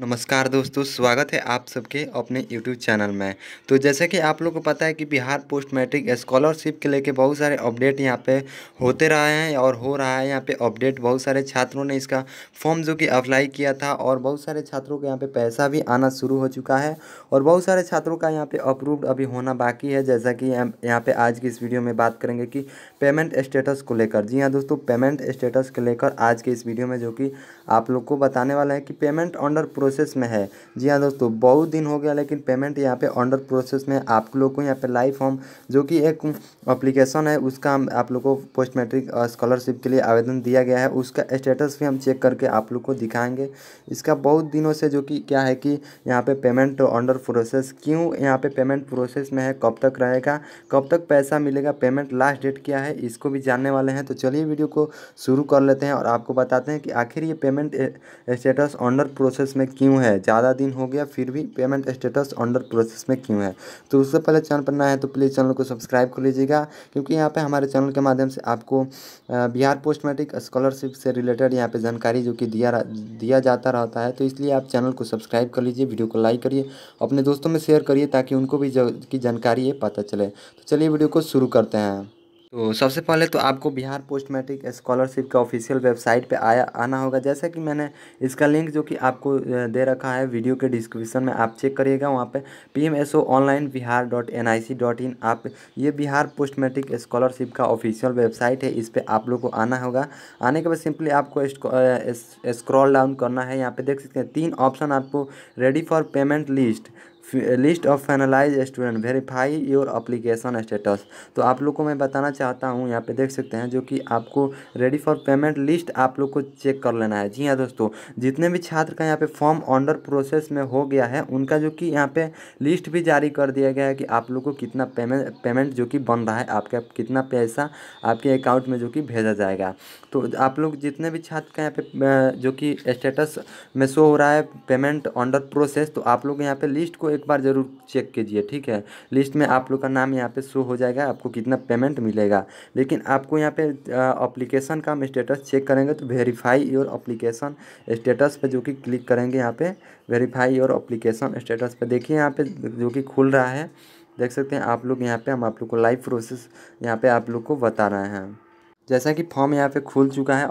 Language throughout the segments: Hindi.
नमस्कार दोस्तों, स्वागत है आप सबके अपने YouTube चैनल में। तो जैसे कि आप लोग को पता है कि बिहार पोस्ट मैट्रिक स्कॉलरशिप के लेके बहुत सारे अपडेट यहाँ पे होते रहे हैं और हो रहा है यहाँ पे अपडेट। बहुत सारे छात्रों ने इसका फॉर्म जो कि अप्लाई किया था और बहुत सारे छात्रों के यहाँ पे पैसा भी आना शुरू हो चुका है और बहुत सारे छात्रों का यहाँ पर अप्रूव्ड अभी होना बाकी है, जैसा कि यहाँ पर आज की इस वीडियो में बात करेंगे कि पेमेंट स्टेटस को लेकर। जी हाँ दोस्तों, पेमेंट स्टेटस को लेकर आज के इस वीडियो में जो कि आप लोग को बताने वाला है कि पेमेंट अंडर प्रोसेस में है। जी हाँ दोस्तों, बहुत दिन हो गया लेकिन पेमेंट यहाँ पे अंडर प्रोसेस में। आप लोग को यहाँ पे लाइव फॉर्म जो कि एक एप्लीकेशन है उसका आप लोग को पोस्ट मैट्रिक स्कॉलरशिप के लिए आवेदन दिया गया है, उसका स्टेटस भी हम चेक करके आप लोग को दिखाएंगे। इसका बहुत दिनों से जो कि क्या है कि यहाँ पे पेमेंट अंडर प्रोसेस, क्यों यहाँ पे पेमेंट प्रोसेस में है, कब तक रहेगा, कब तक पैसा मिलेगा, पेमेंट लास्ट डेट क्या है, इसको भी जानने वाले हैं। तो चलिए वीडियो को शुरू कर लेते हैं और आपको बताते हैं कि आखिर ये पेमेंट स्टेटस अंडर प्रोसेस में क्यों है। ज़्यादा दिन हो गया फिर भी पेमेंट स्टेटस अंडर प्रोसेस में क्यों है। तो उससे पहले चैनल पर नया है तो प्लीज़ चैनल को सब्सक्राइब कर लीजिएगा, क्योंकि यहाँ पे हमारे चैनल के माध्यम से आपको बिहार पोस्ट मैट्रिक स्कॉलरशिप से रिलेटेड यहाँ पे जानकारी जो कि दिया जाता रहता है। तो इसलिए आप चैनल को सब्सक्राइब कर लीजिए, वीडियो को लाइक करिए, अपने दोस्तों में शेयर करिए ताकि उनको भी की जानकारी ये पता चले। तो चलिए वीडियो को शुरू करते हैं। तो सबसे पहले तो आपको बिहार पोस्ट मैट्रिक स्कॉलरशिप का ऑफिशियल वेबसाइट पे आना होगा, जैसा कि मैंने इसका लिंक जो कि आपको दे रखा है वीडियो के डिस्क्रिप्शन में, आप चेक करिएगा। वहाँ पे pmsoonlinebihar.nic.in आप ये बिहार पोस्ट मैट्रिक स्कॉलरशिप का ऑफिशियल वेबसाइट है, इस पर आप लोग को आना होगा। आने के बाद सिंपली आपको स्क्रॉल डाउन करना है। यहाँ पर देख सकते हैं तीन ऑप्शन आपको, ready for payment list, list of finalize student, verify your application status. तो आप लोग को मैं बताना चाहता हूँ, यहाँ पे देख सकते हैं जो कि आपको रेडी फॉर पेमेंट लिस्ट आप लोग को चेक कर लेना है। जी हाँ दोस्तों, जितने भी छात्र का यहाँ पे फॉर्म अंडर प्रोसेस में हो गया है उनका जो कि यहाँ पे लिस्ट भी जारी कर दिया गया है कि आप लोग को कितना पेमेंट जो कि बन रहा है, आपका कितना पैसा आपके अकाउंट में जो कि भेजा जाएगा। तो आप लोग जितने भी छात्र का यहाँ पे जो कि स्टेटस में शो हो रहा है पेमेंट अंडर प्रोसेस, तो आप लोग यहाँ पर लिस्ट को एक बार जरूर चेक कीजिए, ठीक है। लिस्ट में आप लोग का नाम यहाँ पे शो हो जाएगा, आपको कितना पेमेंट मिलेगा। लेकिन आपको यहाँ पे एप्लीकेशन का हम स्टेटस चेक करेंगे तो वेरीफाई योर एप्लीकेशन स्टेटस पे जो कि क्लिक करेंगे, यहाँ पे वेरीफाई योर एप्लीकेशन स्टेटस पे देखिए यहाँ पे जो कि खुल रहा है, देख सकते हैं आप लोग। यहाँ पर हम आप लोग को लाइव प्रोसेस यहाँ पर आप लोग को बता रहे हैं। जैसा कि फॉर्म यहाँ पे खुल चुका है,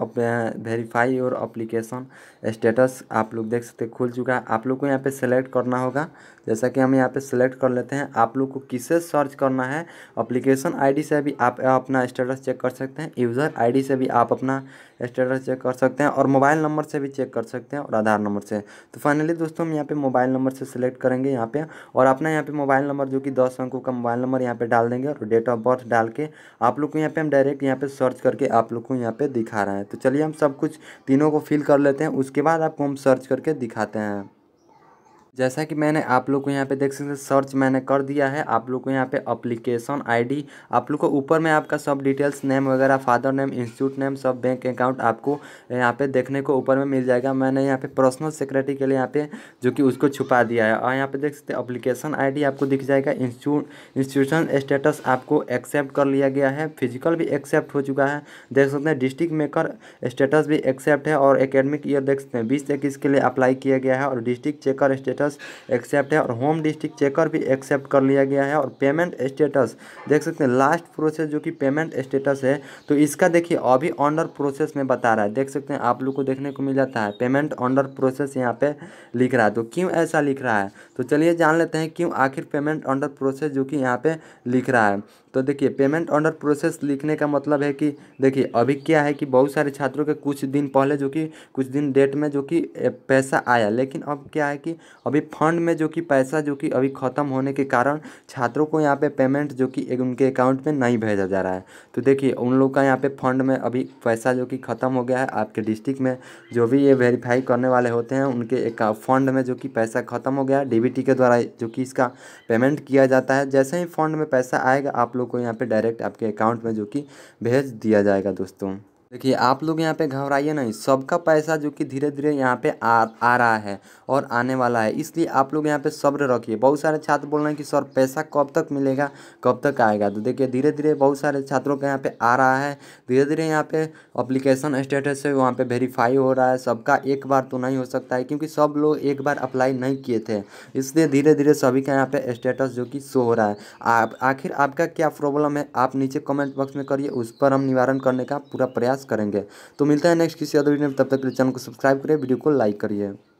वेरीफाई और एप्लीकेशन स्टेटस आप लोग देख सकते हैं खुल चुका है। आप लोग को यहाँ पे सेलेक्ट करना होगा, जैसा कि हम यहाँ पे सेलेक्ट कर लेते हैं। आप लोग को किससे सर्च करना है, एप्लीकेशन आईडी से भी आप अपना स्टेटस चेक कर सकते हैं, यूज़र आईडी से भी आप अपना स्टेटस चेक कर सकते हैं और मोबाइल नंबर से भी चेक कर सकते हैं और आधार नंबर से। तो फाइनली दोस्तों हम यहाँ पर मोबाइल नंबर से सेलेक्ट करेंगे यहाँ पर, और अपना यहाँ पर मोबाइल नंबर जो कि 10 अंकों का मोबाइल नंबर यहाँ पर डाल देंगे और डेट ऑफ बर्थ डाल के आप लोग को यहाँ पर हम डायरेक्ट यहाँ पर सर्च करके आप लोग को यहाँ पे दिखा रहे हैं। तो चलिए हम सब कुछ तीनों को फिल कर लेते हैं, उसके बाद आपको हम सर्च करके दिखाते हैं। जैसा कि मैंने आप लोग को यहाँ पे देख सकते हैं सर्च मैंने कर दिया है। आप लोग को यहाँ पे एप्लीकेशन आईडी आप लोग को ऊपर में आपका सब डिटेल्स, नेम वगैरह, फादर नेम, इंस्टीट्यूट नेम, सब बैंक अकाउंट आपको यहाँ पे देखने को ऊपर में मिल जाएगा। मैंने यहाँ पे पर्सनल सिक्योरिटी के लिए यहाँ पे जो कि उसको छुपा दिया है। और यहाँ पर देख सकते हैं एप्लीकेशन आई डी आपको दिख जाएगा, इंस्टीट्यूशन स्टेटस आपको एक्सेप्ट कर लिया गया है, फिजिकल भी एक्सेप्ट हो चुका है, देख सकते हैं डिस्ट्रिक्ट मेकर स्टेटस भी एक्सेप्ट है और एकेडमिक ईयर देख सकते हैं 20-21 के लिए अप्लाई किया गया है और डिस्ट्रिक्ट चेकर स्टेटस एक्सेप्ट है और होम डिस्ट्रिक्ट चेकर भी एक्सेप्ट कर लिया गया है। और पेमेंट स्टेटस देख सकते हैं लास्ट प्रोसेस जो कि पेमेंट स्टेटस है, तो इसका देखिए अभी अंडर प्रोसेस में बता रहा है, देख सकते हैं आप लोग को देखने को मिल जाता है पेमेंट अंडर प्रोसेस यहाँ पे लिख रहा है। तो क्यों ऐसा लिख रहा है, तो चलिए जान लेते हैं क्यों आखिर पेमेंट अंडर प्रोसेस जो कि यहाँ पे लिख रहा है। तो देखिए पेमेंट अंडर प्रोसेस लिखने का मतलब है कि देखिए अभी क्या है कि बहुत सारे छात्रों के कुछ दिन पहले जो कि कुछ दिन डेट में जो कि पैसा आया, लेकिन अब क्या है कि अभी फंड में जो कि पैसा जो कि अभी ख़त्म होने के कारण छात्रों को यहाँ पे पेमेंट जो कि उनके अकाउंट में नहीं भेजा जा रहा है। तो देखिए उन लोग का यहाँ पे फंड में अभी पैसा जो कि ख़त्म हो गया है। आपके डिस्ट्रिक्ट में जो भी ये वेरीफाई करने वाले होते हैं उनके एक फंड में जो कि पैसा ख़त्म हो गया है, DBT के द्वारा जो कि इसका पेमेंट किया जाता है। जैसे ही फंड में पैसा आएगा आप लोग को यहाँ पर डायरेक्ट आपके अकाउंट में जो कि भेज दिया जाएगा दोस्तों। देखिए आप लोग यहाँ पे घबराइए नहीं, सबका पैसा जो कि धीरे धीरे यहाँ पे आ रहा है और आने वाला है, इसलिए आप लोग यहाँ पे सब्र रखिए। बहुत सारे छात्र बोल रहे हैं कि सर पैसा कब तक मिलेगा, कब तक आएगा। तो देखिए धीरे धीरे बहुत सारे छात्रों का यहाँ पे आ रहा है, धीरे धीरे यहाँ पे अप्लीकेशन स्टेटस है वहाँ पर वेरीफाई हो रहा है। सबका एक बार तो नहीं हो सकता है क्योंकि सब लोग एक बार अप्लाई नहीं किए थे, इसलिए धीरे धीरे सभी का यहाँ पर स्टेटस जो कि शो हो रहा है। आखिर आपका क्या प्रॉब्लम है आप नीचे कमेंट बॉक्स में करिए, उस पर हम निवारण करने का पूरा प्रयास करेंगे। तो मिलता है नेक्स्ट किसी अदर वीडियो में, तब तक के लिए चैनल को सब्सक्राइब करिए, वीडियो को लाइक करिए।